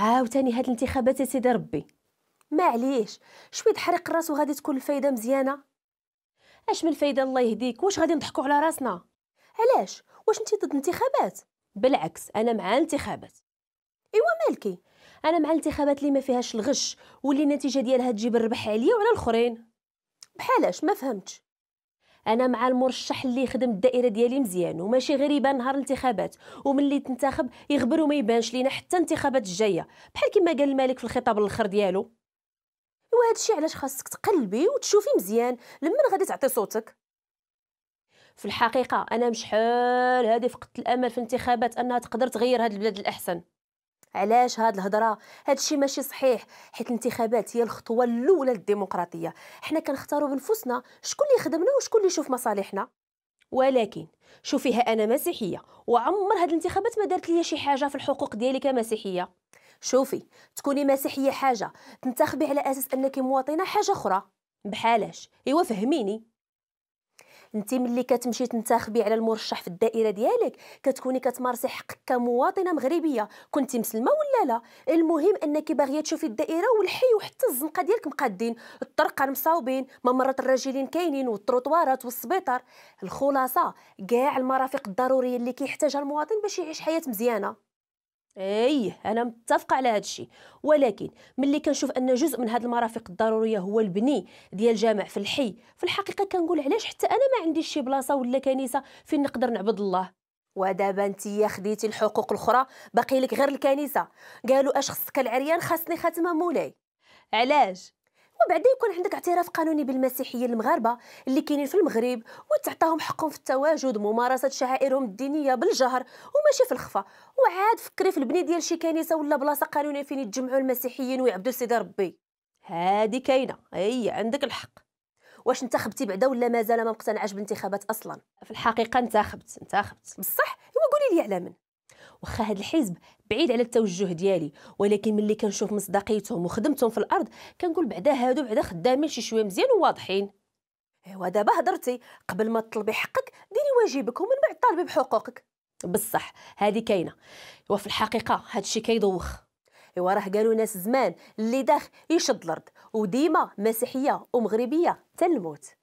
عاوتاني هاد الانتخابات يا سيدي ربي، معليش شويه حريق الراس وغادي تكون الفايده مزيانه. اش من فايده الله يهديك؟ واش غادي نضحكوا على راسنا؟ علاش؟ واش انت ضد الانتخابات؟ بالعكس انا مع الانتخابات. ايوا مالكي، انا مع الانتخابات اللي ما فيهاش الغش واللي النتيجه ديالها تجيب الربح عليا وعلى الاخرين. بحالاش؟ ما فهمتش. انا مع المرشح اللي يخدم الدائره ديالي مزيان وماشي غير يبان نهار الانتخابات وملي تنتخب يغبر وما يبانش لينا حتى الانتخابات الجايه، بحال كما قال الملك في الخطاب الاخر ديالو. وهذا الشيء علاش خاصك تقلبي وتشوفي مزيان لمن غادي تعطي صوتك. في الحقيقه انا مش حال هذه فقدت الامل في الانتخابات انها تقدر تغير هذه البلاد للاحسن. علاش هاد الهضره؟ هادشي ماشي صحيح، حيت الانتخابات هي الخطوه الاولى للديمقراطيه. حنا كنختاروا بنفسنا شكون اللي يخدمنا وشكون اللي يشوف مصالحنا. ولكن شوفيها، انا مسيحيه وعمر هاد الانتخابات ما دارت ليا شي حاجه في الحقوق ديالي كمسيحيه. شوفي، تكوني مسيحيه حاجه، تنتخبي على اساس انك مواطنه حاجه اخرى. بحالاش؟ ايوا فهميني، انت ملي كتمشي تنتخبي على المرشح في الدائره ديالك كتكوني كتمارسي حقك كمواطنه مغربيه، كنتي مسلمه ولا لا. المهم انك باغيه تشوفي الدائره والحي وحتى الزنقه ديالك مقادين، الطرقان مصاوبين، ممرات الراجلين كاينين، والطروطوارات والسبيطار. الخلاصه كاع المرافق الضروريه اللي كيحتاجها المواطن باش يعيش حياه مزيانه. ايه انا متفقه على هذا الشيء، ولكن ملي كنشوف ان جزء من هذه المرافق الضروريه هو البني ديال جامع في الحي، في الحقيقه كنقول علاش حتى انا ما عنديش شي بلاصه ولا كنيسه فين نقدر نعبد الله. ودابا انتيا خديتي الحقوق الاخرى، باقي لك غير الكنيسه. قالوا اش خصك العريان؟ خاصني خاتمه مولاي. علاش؟ وبعدين يكون عندك اعتراف قانوني بالمسيحيين المغاربه اللي كاينين في المغرب وتعطاهم حقهم في التواجد وممارسه شعائرهم الدينيه بالجهر وماشي في الخفا. وعاد فكري في البني ديال شي كنيسه ولا بلاصه قانونيه فين يتجمعوا المسيحيين ويعبدوا سيدي ربي. هادي كاينه، اي عندك الحق. واش انتخبتي بعدا ولا مازال ما مقتنعاش بالانتخابات اصلا؟ في الحقيقه انتخبت بصح. ايوا قولي لي على من. واخا هاد الحزب بعيد على التوجه ديالي، ولكن ملي كنشوف مصداقيتهم وخدمتهم في الارض كنقول بعدا هادو بعدا خدامين شي شويه مزيان وواضحين. ايوا دابا هضرتي، قبل ما تطلبي حقك ديري واجبك ومن بعد طالبي بحقوقك. بصح هادي كاينه. ايوا في الحقيقه هادشي كيدوخ. ايوا راه قالوا ناس زمان اللي داخ يشد الارض، وديما مسيحيه ومغربيه تلموت.